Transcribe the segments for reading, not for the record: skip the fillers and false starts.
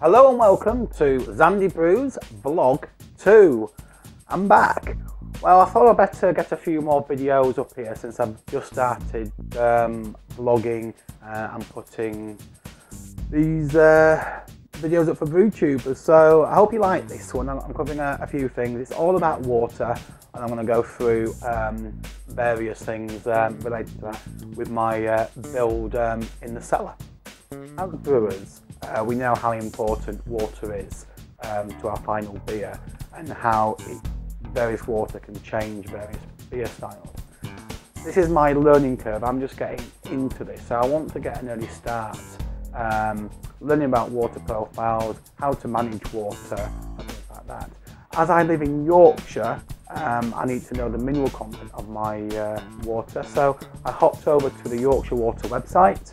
Hello and welcome to Zandebrew's vlog 2. I'm back. Well, I thought I'd better get a few more videos up here since I've just started vlogging and putting these videos up for Brewtubers. So I hope you like this one. I'm covering a few things. It's all about water and I'm going to go through various things related to that with my build in the cellar. As brewers, we know how important water is to our final beer and how various water can change various beer styles. This is my learning curve, I'm just getting into this, so I want to get an early start learning about water profiles, how to manage water and things like that. As I live in Yorkshire, I need to know the mineral content of my water, so I hopped over to the Yorkshire Water website.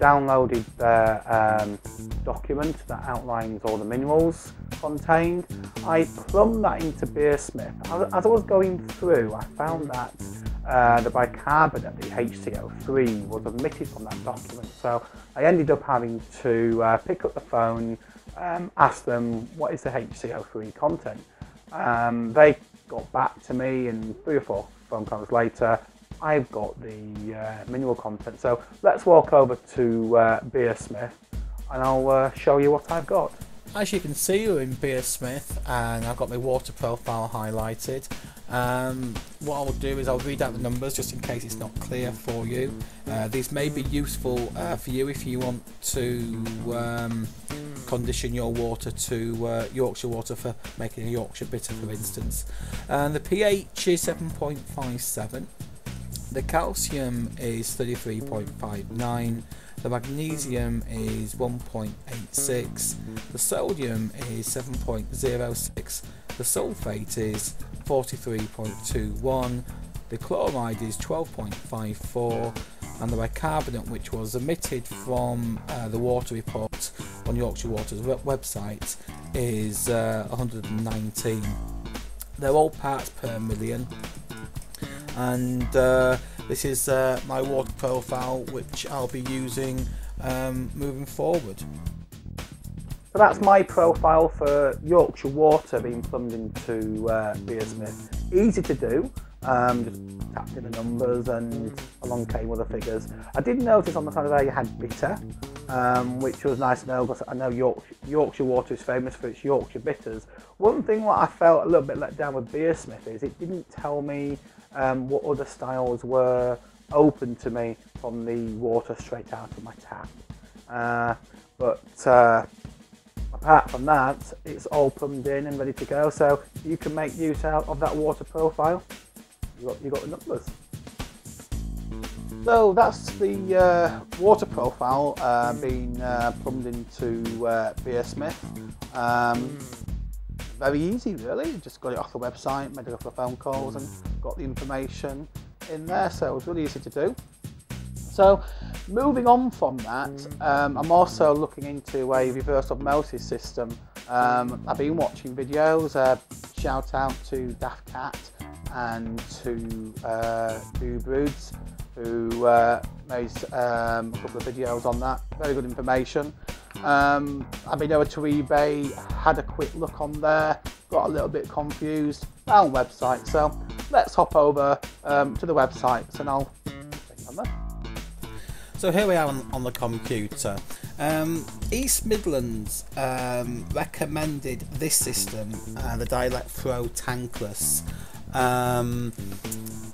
Downloaded their document that outlines all the minerals contained. I plumbed that into Beersmith. As I was going through, I found that the bicarbonate, the HCO3, was omitted from that document. So I ended up having to pick up the phone, ask them what is the HCO3 content. They got back to me, and 3 or 4 phone calls later, I've got the mineral content. So let's walk over to Beersmith and I'll show you what I've got. As you can see, we're in Beersmith and I've got my water profile highlighted. What I'll do is I'll read out the numbers just in case it's not clear for you. These may be useful for you if you want to condition your water to Yorkshire water for making a Yorkshire bitter, for instance. And the pH is 7.57. The calcium is 33.59, the magnesium is 1.86, the sodium is 7.06, the sulphate is 43.21, the chloride is 12.54, and the bicarbonate, which was omitted from the water report on Yorkshire Water's website, is 119. They're all parts per million. And this is my water profile, which I'll be using moving forward. So that's my profile for Yorkshire Water being plumbed into Beersmith. Easy to do, just tapped in the numbers and along came other figures. I did notice on the side of there you had bitter, which was nice to know, because I know Yorkshire Water is famous for its Yorkshire bitters. One thing what I felt a little bit let down with Beersmith is it didn't tell me what other styles were open to me from the water straight out of my tap, but apart from that, it's all plumbed in and ready to go, so you can make use out of that water profile. You've got the numbers. So that's the water profile being plumbed into Beersmith. Very easy, really. Just got it off the website, made a couple of phone calls and got the information in there, so it was really easy to do. So moving on from that, I'm also looking into a reverse osmosis system. I've been watching videos, shout out to Daft Cat and to Doo Broods, who made a couple of videos on that. Very good information. I've been over to eBay, had a quick look on there, got a little bit confused, found the website, so let's hop over to the websites and I'll click on there. So here we are on the computer. East Midlands recommended this system, the Dialect Pro Tankless.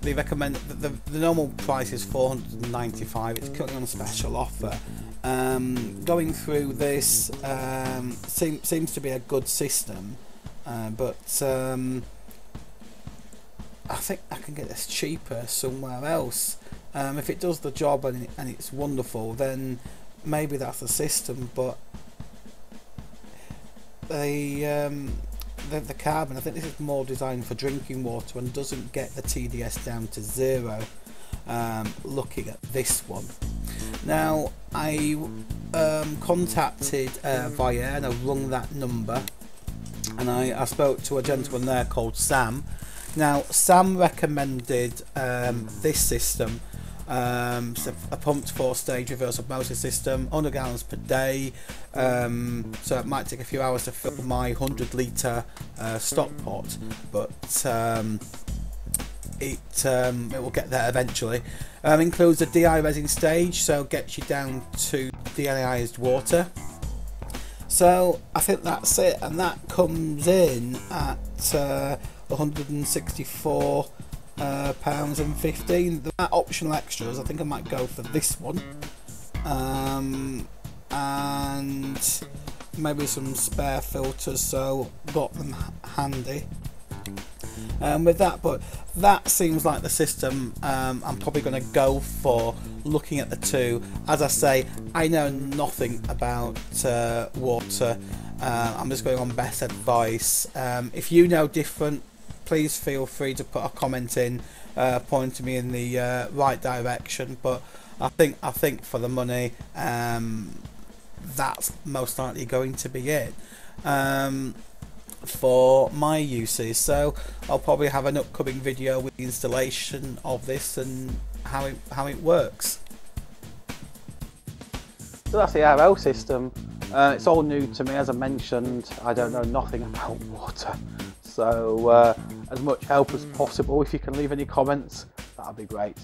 They recommend that the normal price is £495, it's currently on a special offer. Going through this seems to be a good system, but I think I can get this cheaper somewhere else. If it does the job and it's wonderful, then maybe that's the system, but the carbon, I think this is more designed for drinking water and doesn't get the TDS down to zero, looking at this one. Now I contacted Vyair and I rung that number, and I spoke to a gentleman there called Sam. Now Sam recommended this system, So a pumped 4-stage reverse osmosis system, 100 gallons per day. So it might take a few hours to fill my 100-litre stock pot, but it will get there eventually. Includes a DI resin stage, so gets you down to deionized water. So I think that's it, and that comes in at £164.15. There are optional extras. I think I might go for this one, and maybe some spare filters, so got them handy. With that, but that seems like the system I'm probably going to go for, looking at the two. As I say, I know nothing about water. I'm just going on best advice. If you know different, please feel free to put a comment in, pointing me in the right direction. But I think for the money, that's most likely going to be it for my uses. So I'll probably have an upcoming video with the installation of this and how it works. So that's the RO system. It's all new to me. As I mentioned, I don't know nothing about water, so as much help as possible. If you can leave any comments, that'd be great.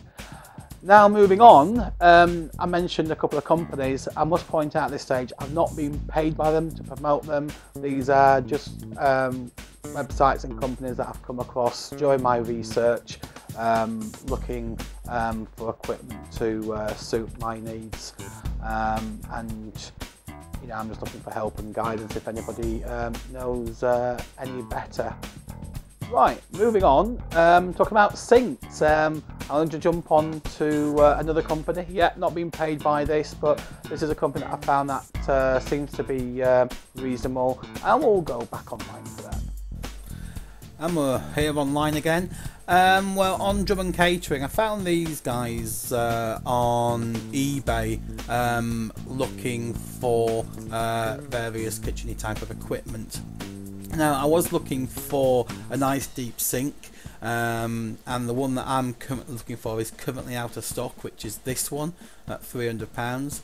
Now moving on, I mentioned a couple of companies. I must point out at this stage, I've not been paid by them to promote them. These are just websites and companies that I've come across during my research, looking for equipment to suit my needs. And you know, I'm just looking for help and guidance if anybody knows any better. Right, moving on, talking about sinks. I'm going to jump on to another company. Yeah, not being paid by this, but this is a company that I found that seems to be reasonable, and we'll go back online for that. And we're here online again. Well, on Drummond Catering, I found these guys on eBay, looking for various kitcheny type of equipment. Now, I was looking for a nice deep sink, and the one that I'm currently looking for is currently out of stock, which is this one at £300.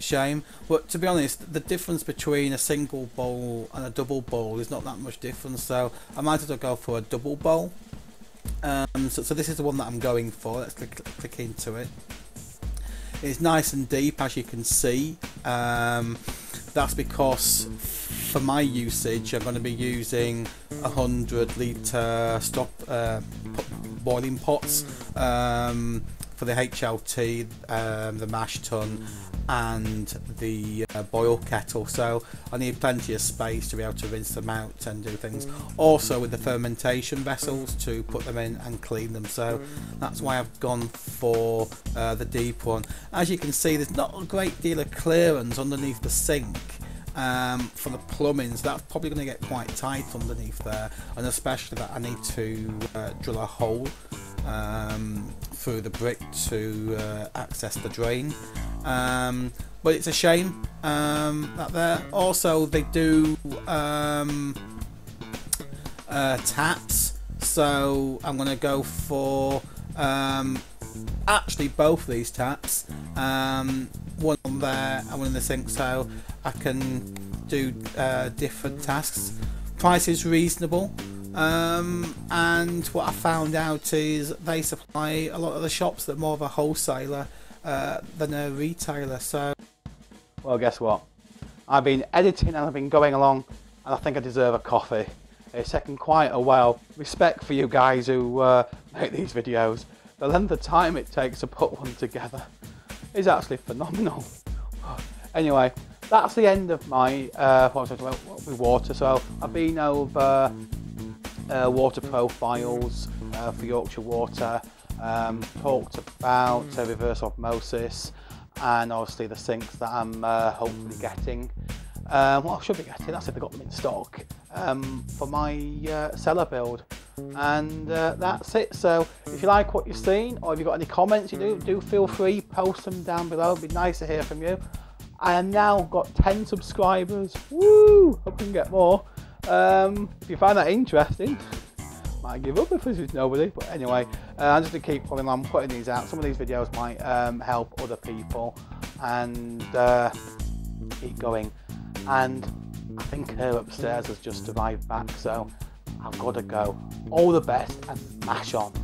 Shame, but to be honest, the difference between a single bowl and a double bowl is not that much difference, so I might as well go for a double bowl. So this is the one that I'm going for. Let's click into it. It's nice and deep, as you can see. That's because for my usage, I'm going to be using 100-litre stock boiling pots for the HLT, the mash tun, and the boil kettle. So I need plenty of space to be able to rinse them out and do things. Also with the fermentation vessels to put them in and clean them. So that's why I've gone for the deep one. As you can see, there's not a great deal of clearance underneath the sink for the plumbing, so that's probably going to get quite tight underneath there, and especially that I need to drill a hole through the brick to access the drain. But it's a shame that there. Also, they do taps, so I'm going to go for actually both these taps, one on there and one in the sink, so I can do different tasks. Price is reasonable. And what I found out is they supply a lot of the shops that are more of a wholesaler than a retailer. So, well, guess what? I've been editing and I've been going along, and I think I deserve a coffee. It's taken quite a while. Respect for you guys who make these videos. The length of time it takes to put one together is actually phenomenal. Anyway, that's the end of my water. So I've been over water profiles for Yorkshire Water, talked about reverse osmosis, and obviously the sinks that I'm hopefully getting. Well, I should be getting, that's if they got them in stock, for my cellar build. And that's it. So if you like what you've seen, or if you've got any comments, you do feel free, post them down below. It'd be nice to hear from you. I have now got 10 subscribers. Woo! Hope we can get more. If you find that interesting, might give up if there's nobody. But anyway, I'm just going to keep pulling on, putting these out. Some of these videos might help other people, and keep going. And I think her upstairs has just arrived back, so I've got to go. All the best and mash on.